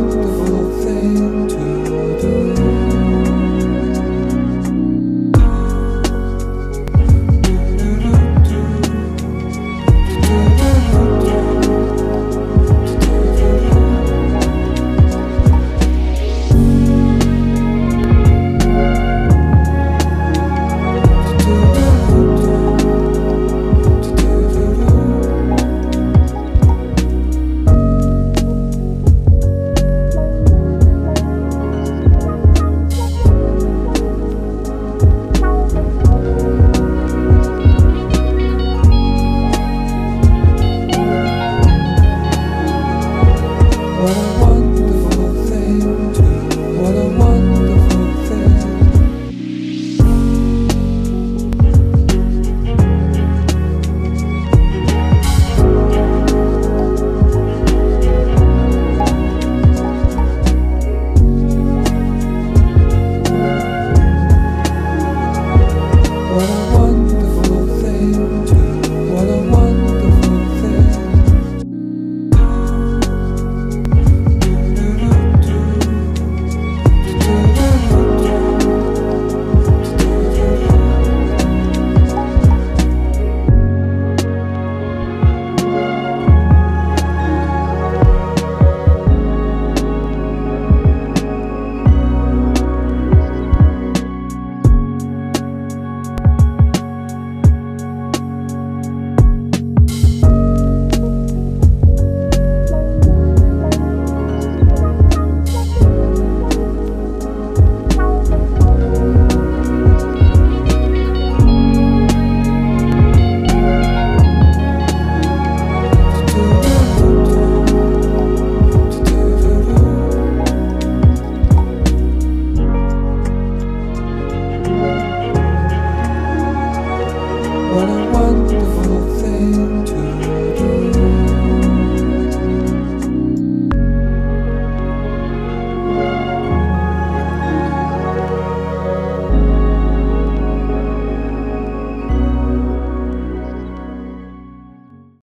over.